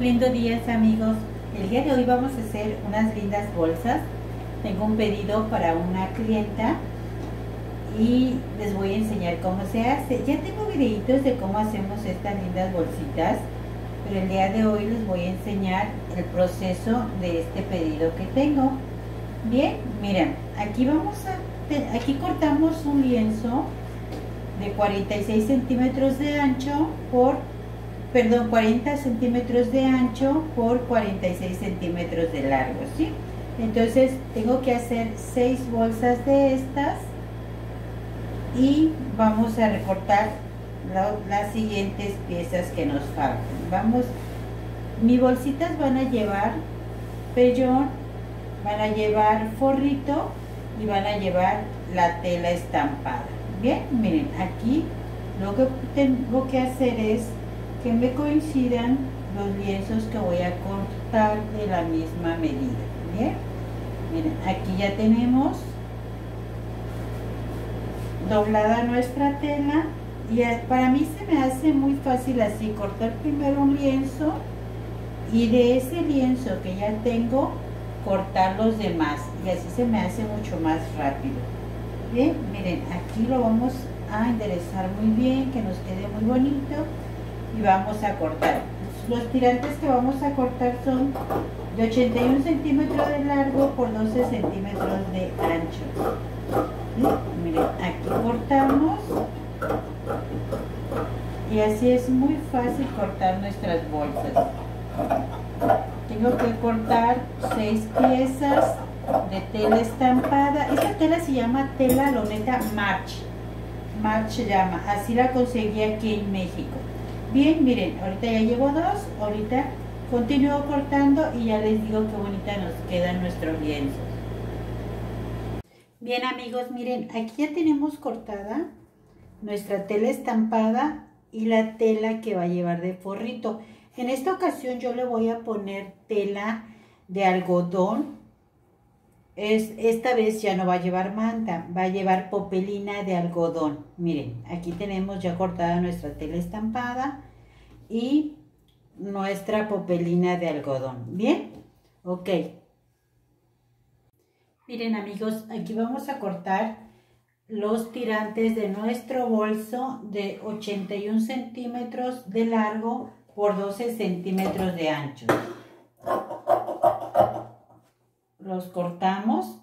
Lindo día, amigos. El día de hoy vamos a hacer unas lindas bolsas. Tengo un pedido para una clienta y les voy a enseñar cómo se hace. Ya tengo videitos de cómo hacemos estas lindas bolsitas, pero el día de hoy les voy a enseñar el proceso de este pedido que tengo. Bien, miren, aquí cortamos un lienzo de 46 centímetros de ancho por 40 centímetros de ancho por 46 centímetros de largo, ¿sí? Entonces tengo que hacer 6 bolsas de estas y vamos a recortar las siguientes piezas que nos faltan. Mis bolsitas van a llevar pellón, van a llevar forrito y van a llevar la tela estampada. Bien, miren, aquí lo que tengo que hacer es que me coincidan los lienzos que voy a cortar de la misma medida. Bien, miren, aquí ya tenemos doblada nuestra tela y para mí se me hace muy fácil así cortar primero un lienzo y de ese lienzo que ya tengo cortar los demás, y así se me hace mucho más rápido. Bien, miren, aquí lo vamos a enderezar muy bien, que nos quede muy bonito. Y vamos a cortar. Los tirantes que vamos a cortar son de 81 centímetros de largo por 12 centímetros de ancho. ¿Sí? Miren, aquí cortamos. Y así es muy fácil cortar nuestras bolsas. Tengo que cortar 6 piezas de tela estampada. Esta tela se llama tela loneta March. March se llama. Así la conseguí aquí en México. Bien, miren, ahorita ya llevo 2, ahorita continúo cortando y ya les digo qué bonita nos quedan nuestros lienzos. Bien, amigos, miren, aquí ya tenemos cortada nuestra tela estampada y la tela que va a llevar de forrito. En esta ocasión yo le voy a poner tela de algodón. Esta vez ya no va a llevar manta, va a llevar popelina de algodón. Miren, aquí tenemos ya cortada nuestra tela estampada y nuestra popelina de algodón. Bien, ok. Miren, amigos, aquí vamos a cortar los tirantes de nuestro bolso de 81 centímetros de largo por 12 centímetros de ancho. Los cortamos.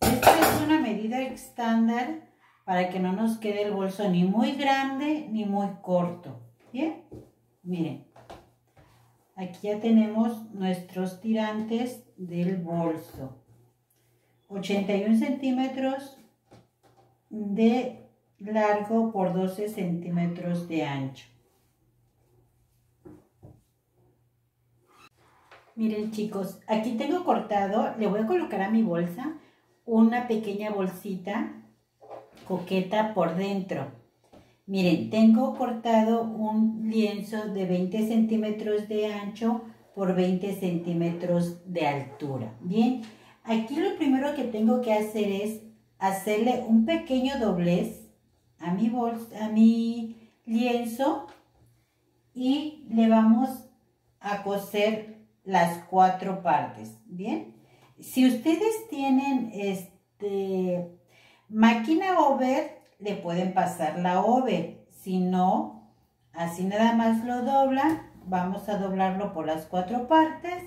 Esta es una medida estándar para que no nos quede el bolso ni muy grande ni muy corto. Bien, miren, aquí ya tenemos nuestros tirantes del bolso. 81 centímetros de largo por 12 centímetros de ancho. Miren, chicos, aquí tengo cortado, le voy a colocar a mi bolsa una pequeña bolsita coqueta por dentro. Miren, tengo cortado un lienzo de 20 centímetros de ancho por 20 centímetros de altura. Bien, aquí lo primero que tengo que hacer es hacerle un pequeño doblez a mi bolsa, a mi lienzo, y le vamos a coser las 4 partes. Bien, si ustedes tienen máquina over, le pueden pasar la over, si no, así nada más lo doblan. Vamos a doblarlo por las 4 partes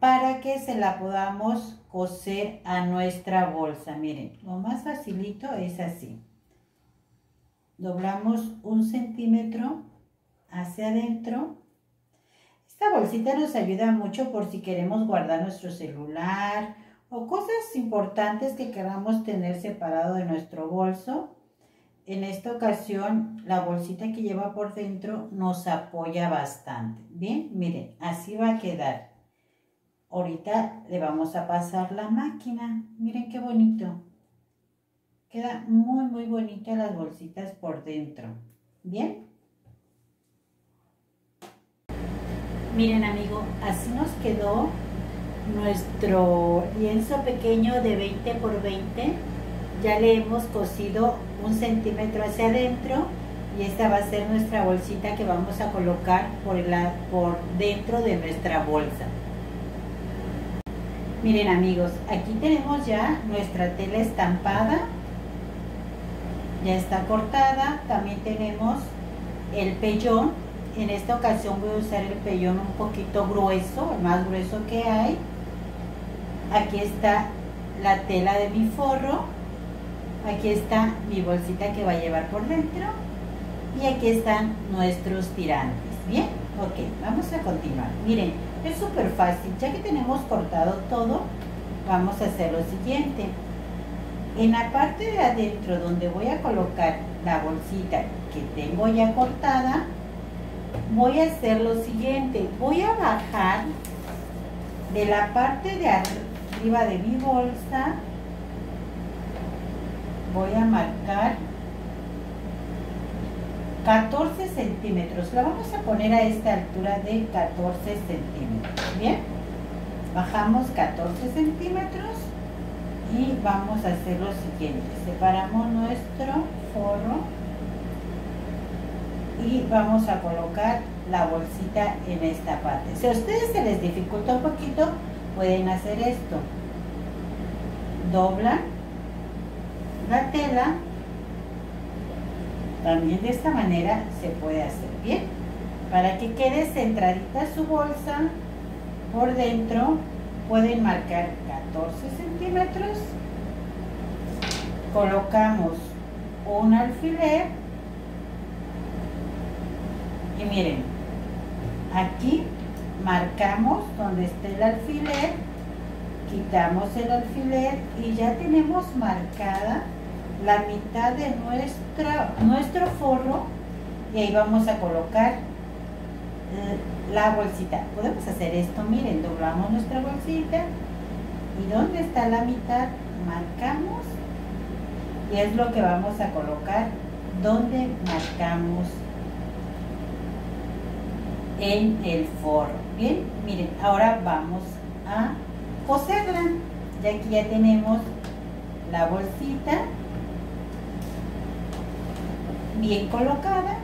para que se la podamos coser a nuestra bolsa. Miren, lo más facilito es así, doblamos 1 centímetro hacia adentro. Esta bolsita nos ayuda mucho por si queremos guardar nuestro celular o cosas importantes que queramos tener separado de nuestro bolso. En esta ocasión, la bolsita que lleva por dentro nos apoya bastante. Bien, miren, así va a quedar. Ahorita le vamos a pasar la máquina. Miren qué bonito. Queda muy, muy bonita las bolsitas por dentro. Bien. Miren, amigo, así nos quedó nuestro lienzo pequeño de 20 por 20. Ya le hemos cosido 1 centímetro hacia adentro y esta va a ser nuestra bolsita que vamos a colocar por dentro de nuestra bolsa. Miren amigos, aquí tenemos ya nuestra tela estampada, ya está cortada. También tenemos el pellón. En esta ocasión voy a usar el pellón un poquito grueso, el más grueso que hay. Aquí está la tela de mi forro, aquí está mi bolsita que va a llevar por dentro y aquí están nuestros tirantes. Bien, ok, vamos a continuar. Miren, es súper fácil. Ya que tenemos cortado todo, vamos a hacer lo siguiente. En la parte de adentro donde voy a colocar la bolsita que tengo ya cortada, voy a hacer lo siguiente. Voy a bajar de la parte de arriba de mi bolsa, voy a marcar 14 centímetros. La vamos a poner a esta altura de 14 centímetros. Bien, bajamos 14 centímetros y vamos a hacer lo siguiente. Separamos nuestro forro y vamos a colocar la bolsita en esta parte. Si a ustedes se les dificulta un poquito, pueden hacer esto: doblan la tela. También de esta manera se puede hacer, bien, para que quede centradita su bolsa por dentro. Pueden marcar 14 centímetros, colocamos un alfiler y miren, aquí marcamos donde esté el alfiler, quitamos el alfiler y ya tenemos marcada la mitad de nuestro forro, y ahí vamos a colocar la bolsita. Podemos hacer esto, miren, doblamos nuestra bolsita y donde está la mitad marcamos, y es lo que vamos a colocar donde marcamos en el forro. Bien, miren, ahora vamos a coserla. Ya aquí ya tenemos la bolsita bien colocada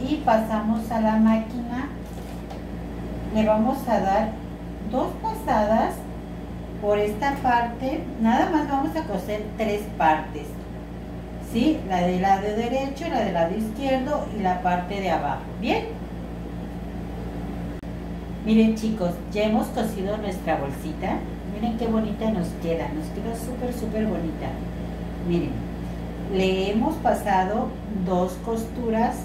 y pasamos a la máquina. Le vamos a dar dos pasadas por esta parte. Nada más vamos a coser tres partes, ¿sí? La del lado derecho, la del lado izquierdo y la parte de abajo. Bien, miren chicos, ya hemos cosido nuestra bolsita. Miren qué bonita nos queda, súper súper bonita. Miren, le hemos pasado dos costuras,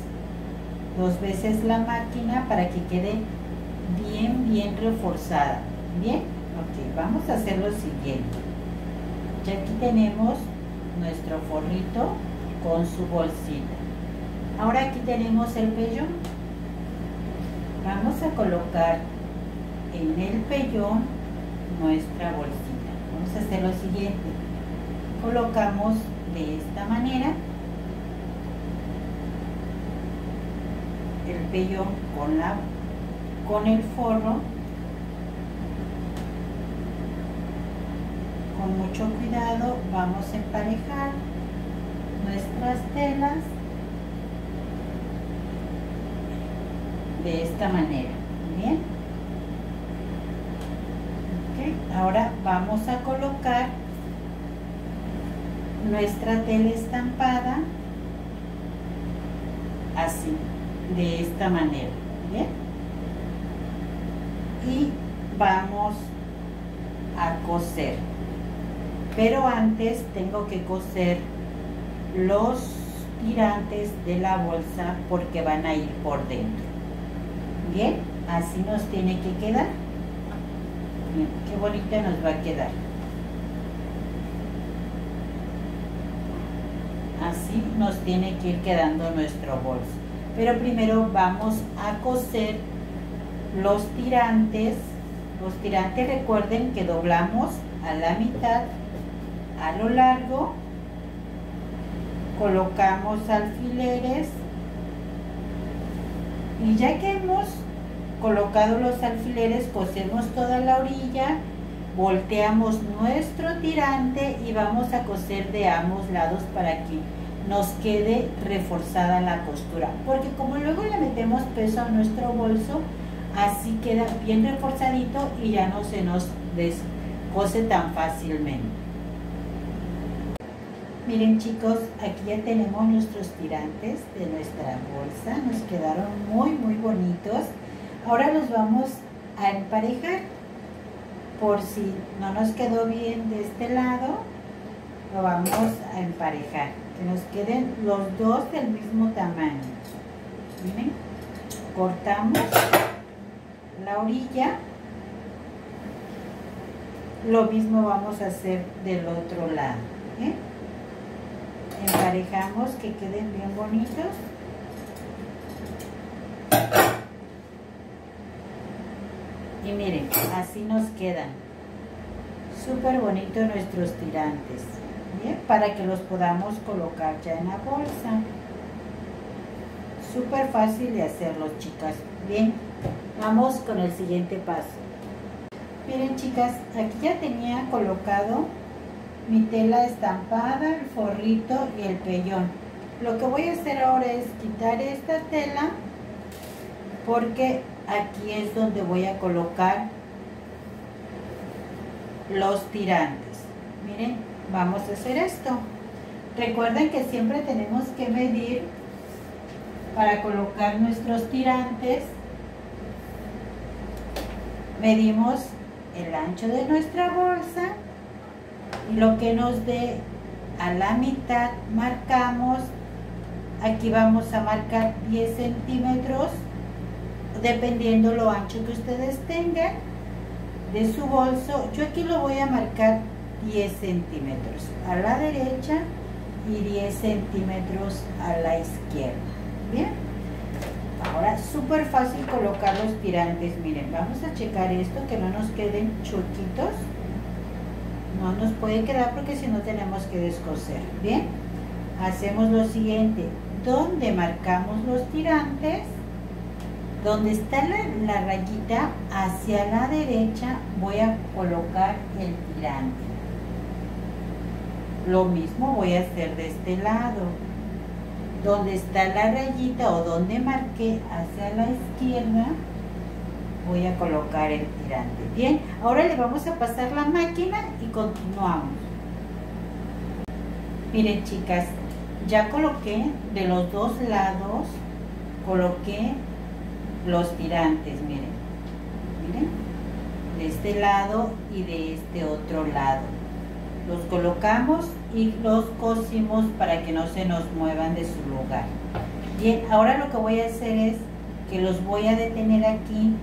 dos veces la máquina, para que quede bien, bien reforzada. Bien, ok, vamos a hacer lo siguiente. Ya aquí tenemos nuestro forrito con su bolsita. Ahora aquí tenemos el pellón. Vamos a colocar en el pellón nuestra bolsita. Vamos a hacer lo siguiente. Colocamos de esta manera el pellón con el forro, con mucho cuidado. Vamos a emparejar nuestras telas de esta manera. Bien, okay. Ahora vamos a colocar nuestra tela estampada así, de esta manera. ¿Bien? Y vamos a coser, pero antes tengo que coser los tirantes de la bolsa porque van a ir por dentro. Bien, así nos tiene que quedar. Bien, qué bonita nos va a quedar. Así nos tiene que ir quedando nuestro bolso, pero primero vamos a coser los tirantes. Los tirantes, recuerden que doblamos a la mitad, a lo largo, colocamos alfileres, y ya que hemos colocado los alfileres, cosemos toda la orilla, volteamos nuestro tirante y vamos a coser de ambos lados para que nos quede reforzada la costura, porque como luego le metemos peso a nuestro bolso, así queda bien reforzadito y ya no se nos descose tan fácilmente. Miren chicos, aquí ya tenemos nuestros tirantes de nuestra bolsa, nos quedaron muy bonitos. Ahora los vamos a emparejar, por si no nos quedó bien de este lado, lo vamos a emparejar, que nos queden los dos del mismo tamaño. Miren, cortamos la orilla, lo mismo vamos a hacer del otro lado, ¿eh? Emparejamos que queden bien bonitos. Y miren, así nos quedan súper bonitos nuestros tirantes, ¿bien? Para que los podamos colocar ya en la bolsa. Súper fácil de hacerlo, chicas. Bien, vamos con el siguiente paso. Miren chicas, aquí ya tenía colocado mi tela estampada, el forrito y el pellón. Lo que voy a hacer ahora es quitar esta tela, porque aquí es donde voy a colocar los tirantes. Miren, vamos a hacer esto. Recuerden que siempre tenemos que medir para colocar nuestros tirantes. Medimos el ancho de nuestra bolsa y lo que nos dé a la mitad marcamos. Aquí vamos a marcar 10 centímetros dependiendo lo ancho que ustedes tengan de su bolso. Yo aquí lo voy a marcar 10 centímetros a la derecha y 10 centímetros a la izquierda. Bien, ahora súper fácil colocar los tirantes. Miren, vamos a checar esto, que no nos queden chuequitos, no nos puede quedar porque si no tenemos que descoser. Bien, hacemos lo siguiente: donde marcamos los tirantes, donde está la rayita hacia la derecha, voy a colocar el tirante. Lo mismo voy a hacer de este lado. Donde está la rayita o donde marqué hacia la izquierda, voy a colocar el tirante. Bien, ahora le vamos a pasar la máquina y continuamos. Miren chicas, ya coloqué de los dos lados, coloqué los tirantes. Miren, miren, de este lado y de este otro lado los colocamos y los cosimos para que no se nos muevan de su lugar. Bien, ahora lo que voy a hacer es que los voy a detener aquí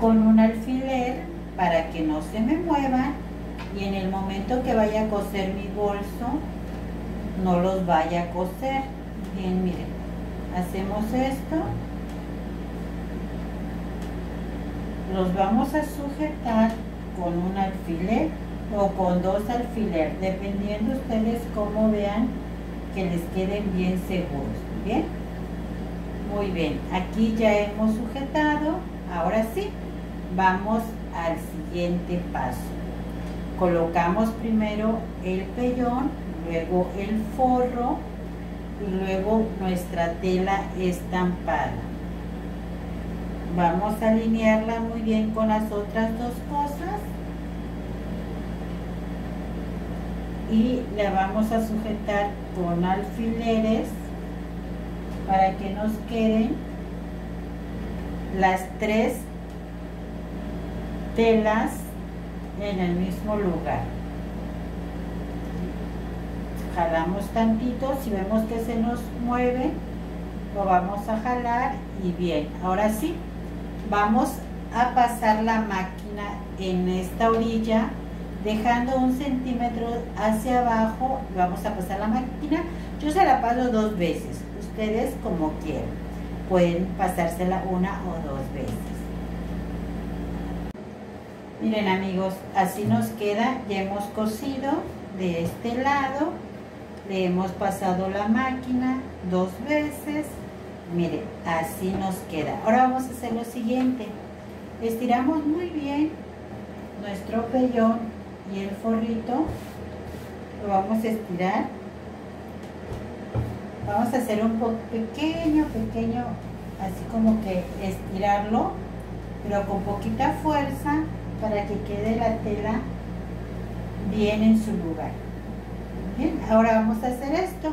con un alfiler para que no se me muevan, y en el momento que vaya a coser mi bolso no los vaya a coser. Bien, miren, hacemos esto, los vamos a sujetar con un alfiler o con dos alfileres, dependiendo ustedes cómo vean que les queden bien seguros. Bien, muy bien, aquí ya hemos sujetado. Ahora sí, vamos al siguiente paso. Colocamos primero el pellón, luego el forro y luego nuestra tela estampada. Vamos a alinearla muy bien con las otras dos cosas y la vamos a sujetar con alfileres para que nos queden las tres telas en el mismo lugar. Jalamos tantito, si vemos que se nos mueve, lo vamos a jalar y bien. Ahora sí, vamos a pasar la máquina en esta orilla, dejando un centímetro hacia abajo, vamos a pasar la máquina. Yo se la paso dos veces, ustedes como quieran, pueden pasársela una o dos veces. Miren amigos, así nos queda, ya hemos cosido de este lado. Le hemos pasado la máquina dos veces. Miren, así nos queda. Ahora vamos a hacer lo siguiente: estiramos muy bien nuestro pellón y el forrito, lo vamos a estirar. Vamos a hacer un poco pequeño, así como que estirarlo, pero con poquita fuerza para que quede la tela bien en su lugar. Bien, ahora vamos a hacer esto.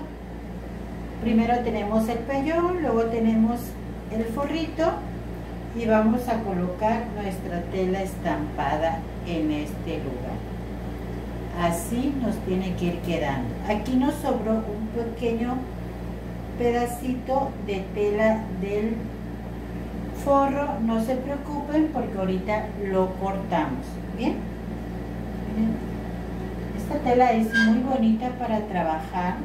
Primero tenemos el pellón, luego tenemos el forrito y vamos a colocar nuestra tela estampada en este lugar. Así nos tiene que ir quedando. Aquí nos sobró un pequeño pedacito de tela del forro, no se preocupen porque ahorita lo cortamos. Bien, esta tela es muy bonita para trabajar,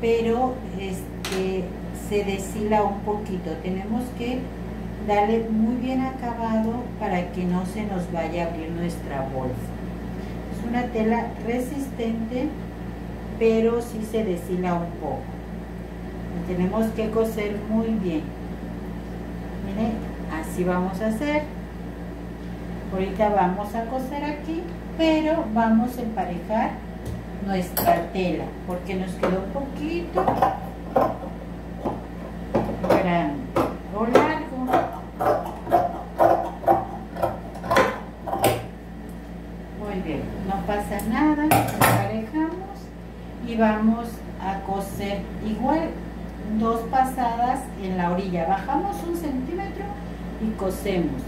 pero se deshila un poquito, tenemos que darle muy bien acabado para que no se nos vaya a abrir nuestra bolsa. Es una tela resistente, pero sí se deshila un poco. Lo tenemos que coser muy bien. Miren, así vamos a hacer. Ahorita vamos a coser aquí, pero vamos a emparejar nuestra tela porque nos quedó un poquito grande o largo. Muy bien, no pasa nada, emparejamos y vamos a coser igual dos pasadas en la orilla, bajamos 1 centímetro y cosemos.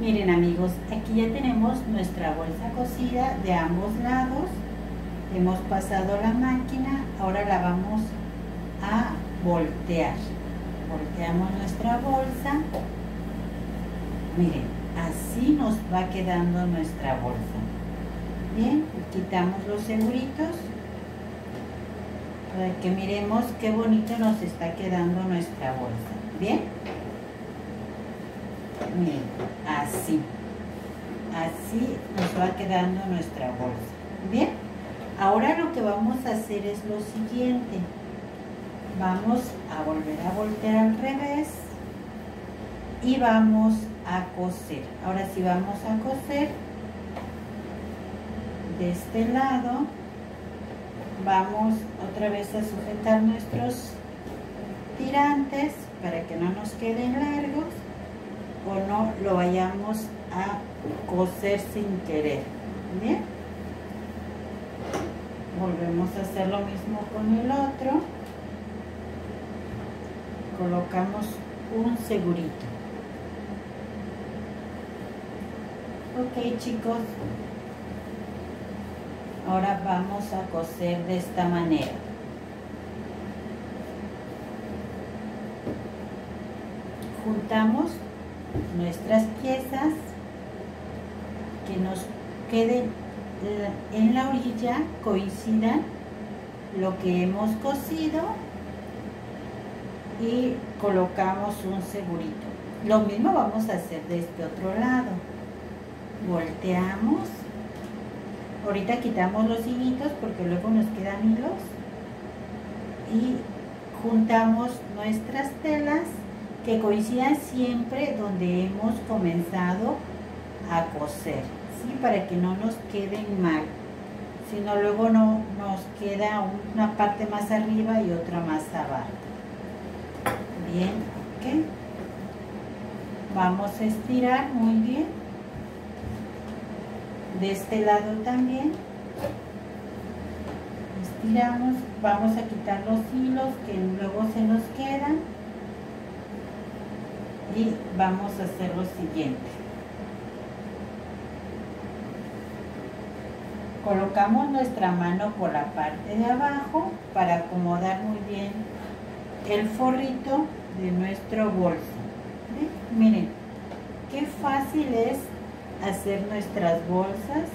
Miren amigos, aquí ya tenemos nuestra bolsa cosida de ambos lados, hemos pasado la máquina, ahora la vamos a voltear. Volteamos nuestra bolsa, miren, así nos va quedando nuestra bolsa. Bien, quitamos los seguritos para que miremos qué bonito nos está quedando nuestra bolsa. Bien, miren, así nos va quedando nuestra bolsa. Bien, ahora lo que vamos a hacer es lo siguiente. Vamos a volver a voltear al revés y vamos a coser. Ahora sí vamos a coser de este lado. Vamos otra vez a sujetar nuestros tirantes para que no nos queden largos o no lo vayamos a coser sin querer. Bien, volvemos a hacer lo mismo con el otro. Colocamos un segurito. Ok chicos, ahora vamos a coser de esta manera. Juntamos nuestras piezas que nos queden en la orilla, coincidan lo que hemos cosido, y colocamos un segurito. Lo mismo vamos a hacer de este otro lado. Volteamos. Ahorita quitamos los hilitos porque luego nos quedan hilos. Y juntamos nuestras telas que coincidan siempre donde hemos comenzado a coser, ¿sí? Para que no nos queden mal. Si no, luego no nos queda una parte más arriba y otra más abajo. Bien, ok. Vamos a estirar muy bien. De este lado también. Estiramos. Vamos a quitar los hilos que luego se nos quedan. Y vamos a hacer lo siguiente. Colocamos nuestra mano por la parte de abajo para acomodar muy bien el forrito de nuestro bolso. ¿Sí? Miren qué fácil es hacer nuestras bolsas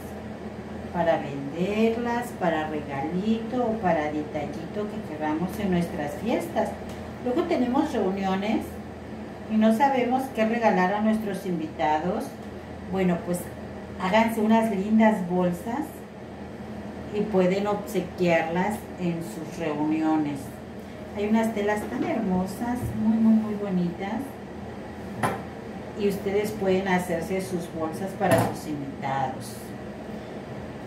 para venderlas, para regalito o para detallito que queramos en nuestras fiestas. Luego tenemos reuniones y no sabemos qué regalar a nuestros invitados. Bueno, pues háganse unas lindas bolsas y pueden obsequiarlas en sus reuniones. Hay unas telas tan hermosas, muy bonitas, y ustedes pueden hacerse sus bolsas para sus invitados.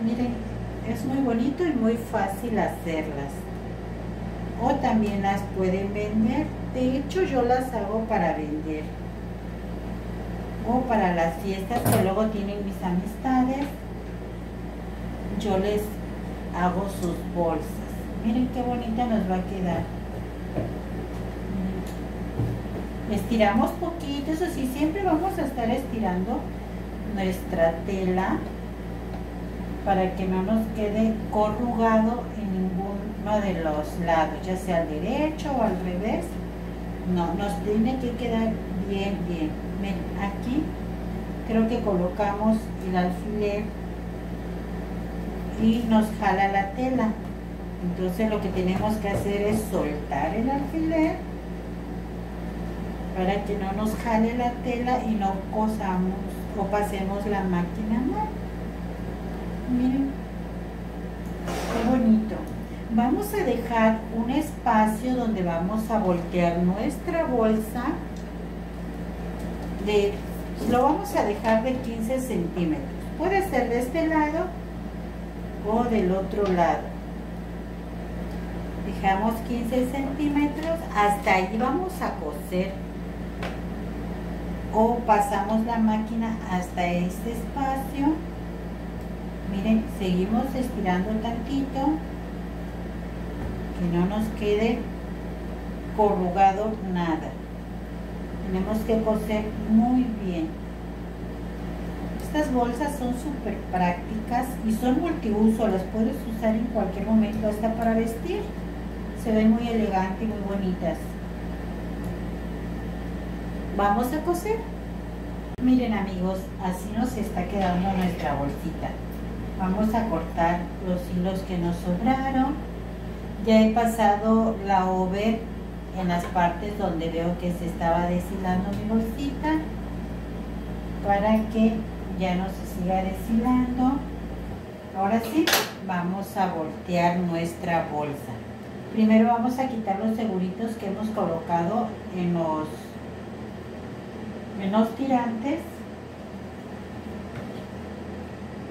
Miren, Es muy bonito y muy fácil hacerlas. O también las pueden vender. De hecho, yo las hago para vender. O para las fiestas que luego tienen mis amistades. Yo les hago sus bolsas. Miren qué bonita nos va a quedar. Estiramos poquito, eso sí, siempre vamos a estar estirando nuestra tela para que no nos quede corrugado en ninguno de los lados, ya sea al derecho o al revés. No, nos tiene que quedar bien, bien. Miren, aquí creo que colocamos el alfiler y nos jala la tela. Entonces lo que tenemos que hacer es soltar el alfiler para que no nos jale la tela y no cosamos o pasemos la máquina mal. Miren, qué bonito. Vamos a dejar un espacio donde vamos a voltear nuestra bolsa. Lo vamos a dejar de 15 centímetros. Puede ser de este lado o del otro lado. Dejamos 15 centímetros. Hasta ahí vamos a coser. O pasamos la máquina hasta este espacio. Miren, seguimos estirando tantito, que no nos quede corrugado nada. Tenemos que coser muy bien. Estas bolsas son súper prácticas y son multiuso, las puedes usar en cualquier momento, hasta para vestir. Se ven muy elegantes y muy bonitas. Vamos a coser. Miren amigos, así nos está quedando nuestra bolsita. Vamos a cortar los hilos que nos sobraron. Ya he pasado la over en las partes donde veo que se estaba deshilando mi bolsita, para que ya no se siga deshilando. Ahora sí, vamos a voltear nuestra bolsa. Primero vamos a quitar los seguritos que hemos colocado en los tirantes.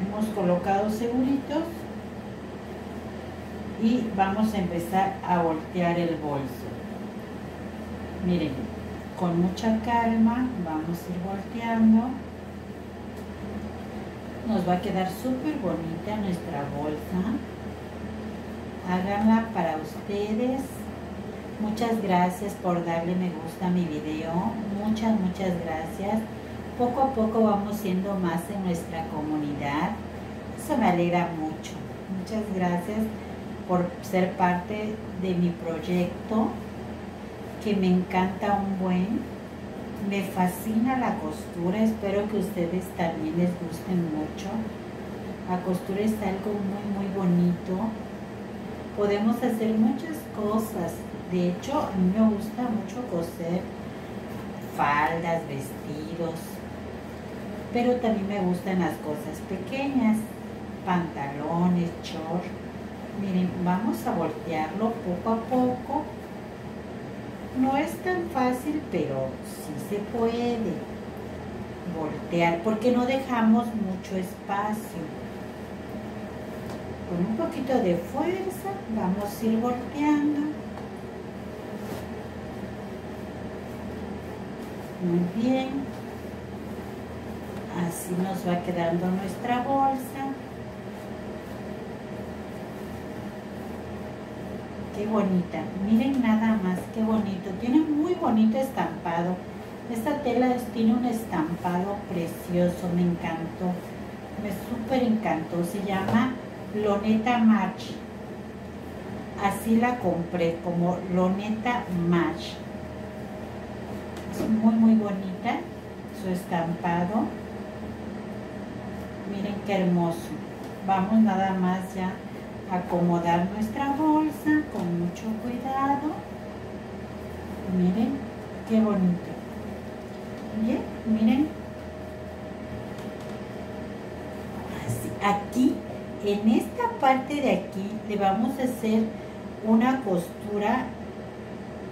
Hemos colocado seguritos y vamos a empezar a voltear el bolso. Miren, con mucha calma vamos a ir volteando. Nos va a quedar súper bonita nuestra bolsa. Háganla para ustedes. Muchas gracias por darle me gusta a mi video. Muchas gracias. Poco a poco vamos siendo más en nuestra comunidad. Eso me alegra mucho. Muchas gracias por ser parte de mi proyecto, que me encanta un buen. Me fascina la costura. Espero que a ustedes también les guste mucho. La costura es algo muy, muy bonito. Podemos hacer muchas cosas. De hecho, a mí me gusta mucho coser faldas, vestidos, pero también me gustan las cosas pequeñas, pantalones, shorts. Miren, vamos a voltearlo poco a poco. No es tan fácil, pero sí se puede voltear, porque no dejamos mucho espacio. Con un poquito de fuerza vamos a ir volteando. Muy bien, así nos va quedando nuestra bolsa. Qué bonita, miren nada más, qué bonito. Tiene muy bonito estampado. Esta tela tiene un estampado precioso, me encantó. Me súper encantó, se llama Loneta March. Así la compré, como Loneta March. Muy muy bonita su estampado. Miren qué hermoso. Vamos nada más ya a acomodar nuestra bolsa con mucho cuidado. Miren qué bonito. Bien, miren así, aquí en esta parte de aquí le vamos a hacer una costura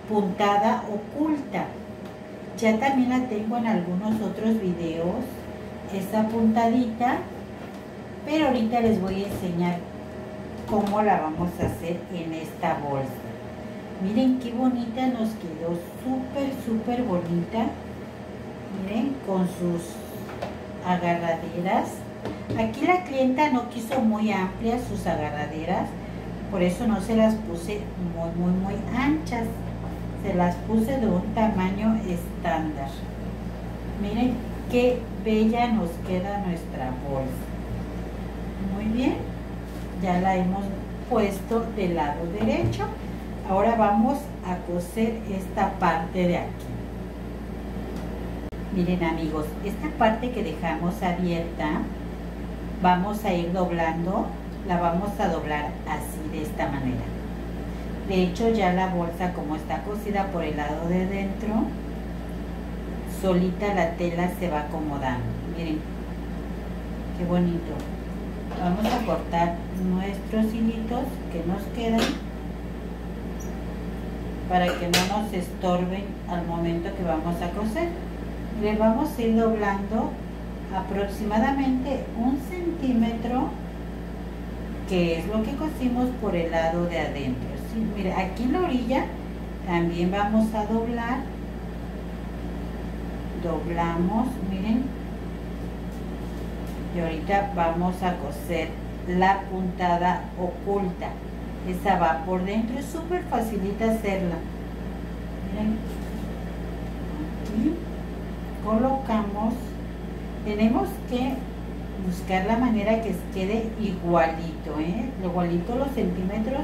puntada oculta. Ya también la tengo en algunos otros videos, esta puntadita, pero ahorita les voy a enseñar cómo la vamos a hacer en esta bolsa. Miren qué bonita nos quedó, súper bonita. Miren, con sus agarraderas. Aquí la clienta no quiso muy amplias sus agarraderas, por eso no se las puse muy anchas, se las puse de un tamaño estándar. Miren qué bella nos queda nuestra bolsa. Muy bien, ya la hemos puesto del lado derecho. Ahora vamos a coser esta parte de aquí. Miren amigos, esta parte que dejamos abierta vamos a ir doblando, la vamos a doblar así, de esta manera. De hecho, ya la bolsa, como está cosida por el lado de dentro, solita la tela se va acomodando. Miren qué bonito. Vamos a cortar nuestros hilitos que nos quedan para que no nos estorben al momento que vamos a coser. Le vamos a ir doblando aproximadamente 1 centímetro, que es lo que cosimos por el lado de adentro. ¿Sí? Mira, aquí en la orilla también vamos a doblar. Doblamos, miren. Y ahorita vamos a coser la puntada oculta. Esa va por dentro, es súper facilita hacerla. Miren. Aquí colocamos. Tenemos que buscar la manera que quede igualito, igualito los centímetros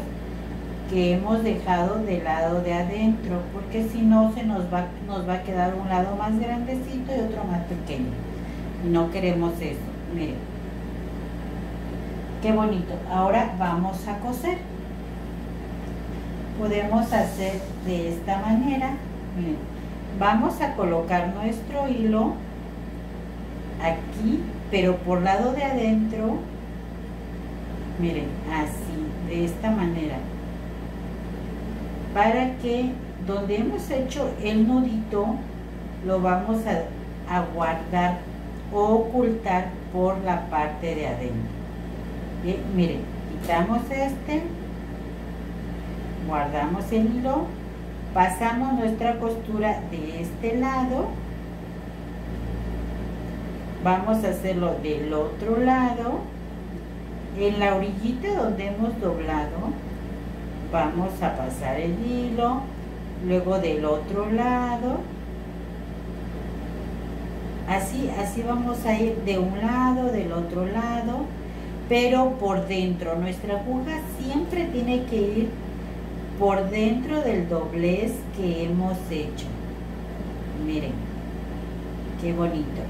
que hemos dejado del lado de adentro, porque si no se nos va a quedar un lado más grandecito y otro más pequeño. No queremos eso. Miren qué bonito. Ahora vamos a coser. Podemos hacer de esta manera. Miren, vamos a colocar nuestro hilo aquí, pero por lado de adentro. Miren, así, de esta manera, para que donde hemos hecho el nudito lo vamos a guardar o ocultar por la parte de adentro. Bien, miren, quitamos este, guardamos el hilo, pasamos nuestra costura de este lado. Vamos a hacerlo del otro lado. En la orillita donde hemos doblado vamos a pasar el hilo, luego del otro lado. Así vamos a ir de un lado, del otro lado, pero por dentro. Nuestra aguja siempre tiene que ir por dentro del doblez que hemos hecho. Miren qué bonito.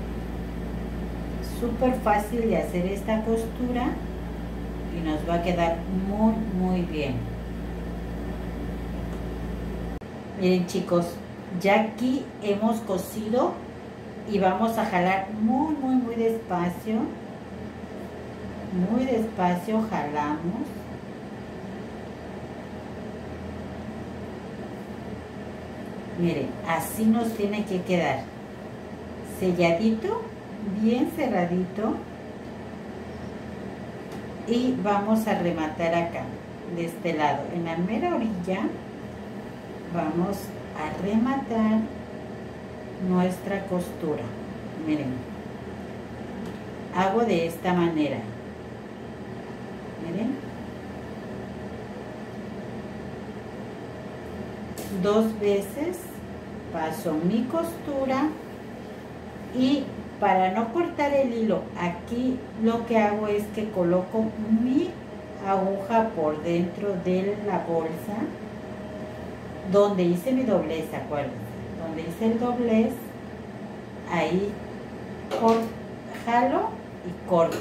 Súper fácil de hacer esta costura y nos va a quedar muy bien. Miren chicos, ya aquí hemos cosido y vamos a jalar muy despacio. Muy despacio jalamos. Miren, así nos tiene que quedar. Selladito, bien cerradito, y vamos a rematar acá de este lado. En la mera orilla vamos a rematar nuestra costura. Miren, hago de esta manera. Miren, 2 veces paso mi costura. Y para no cortar el hilo, aquí lo que hago es que coloco mi aguja por dentro de la bolsa donde hice mi doblez, acuérdense, donde hice el doblez, ahí jalo y corto.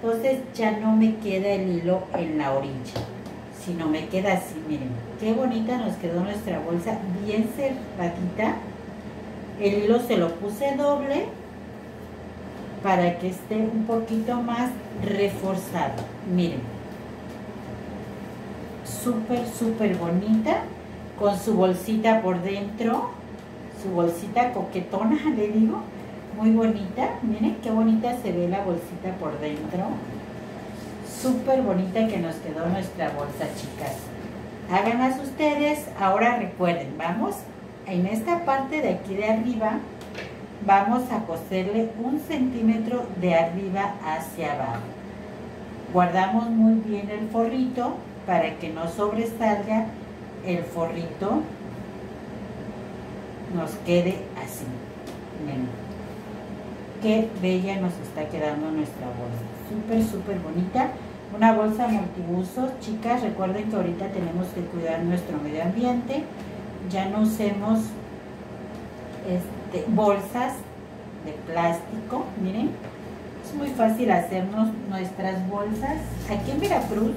Entonces ya no me queda el hilo en la orilla, sino me queda así. Miren, qué bonita nos quedó nuestra bolsa, bien cerradita. El hilo se lo puse doble para que esté un poquito más reforzado. Miren, súper bonita, con su bolsita por dentro, su bolsita coquetona, le digo, muy bonita. Miren qué bonita se ve la bolsita por dentro, súper bonita que nos quedó nuestra bolsa, chicas. Háganlas ustedes. Ahora recuerden, vamos en esta parte de aquí de arriba, vamos a coserle 1 centímetro de arriba hacia abajo. Guardamos muy bien el forrito para que no sobresalga el forrito, nos quede así. Miren qué bella nos está quedando nuestra bolsa, súper súper bonita. Una bolsa multiusos, chicas. Recuerden que ahorita tenemos que cuidar nuestro medio ambiente, ya no usemos bolsas de plástico. Miren, es muy fácil hacernos nuestras bolsas. Aquí en Veracruz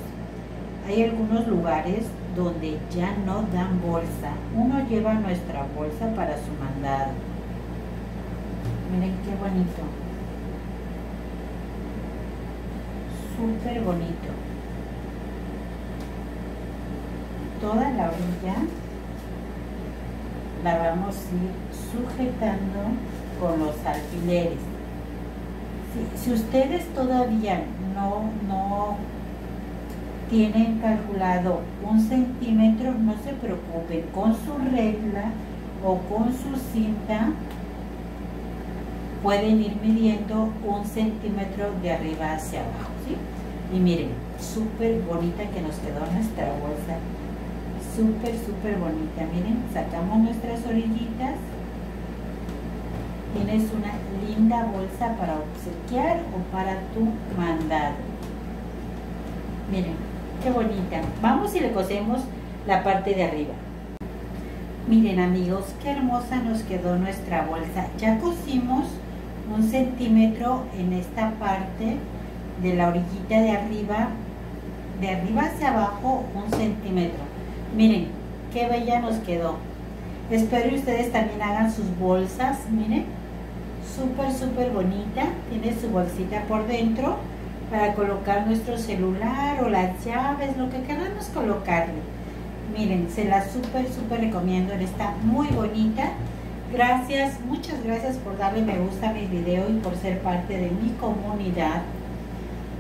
hay algunos lugares donde ya no dan bolsa, uno lleva nuestra bolsa para su mandado. Miren qué bonito, súper bonito. Toda la orilla la vamos a ir sujetando con los alfileres. Si ustedes todavía no tienen calculado 1 centímetro, no se preocupen, con su regla o con su cinta pueden ir midiendo 1 centímetro de arriba hacia abajo, ¿sí? Y miren, súper bonita que nos quedó nuestra bolsa, súper súper bonita. Miren, sacamos nuestras orillitas. Tienes una linda bolsa para obsequiar o para tu mandado. Miren qué bonita. Vamos y le cosemos la parte de arriba. Miren, amigos, qué hermosa nos quedó nuestra bolsa. Ya cosimos 1 centímetro en esta parte de la orillita de arriba, hacia abajo 1 centímetro. Miren qué bella nos quedó. Espero que ustedes también hagan sus bolsas. Miren, súper súper bonita. Tiene su bolsita por dentro para colocar nuestro celular o las llaves, lo que queramos colocarle. Miren, se la súper súper recomiendo. Está muy bonita. Gracias, muchas gracias por darle me gusta a mi video y por ser parte de mi comunidad.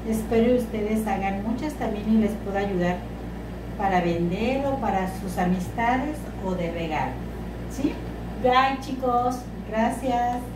Espero que ustedes hagan muchas también y les pueda ayudar para vender o para sus amistades o de regalo, ¿sí? Bye, chicos, gracias.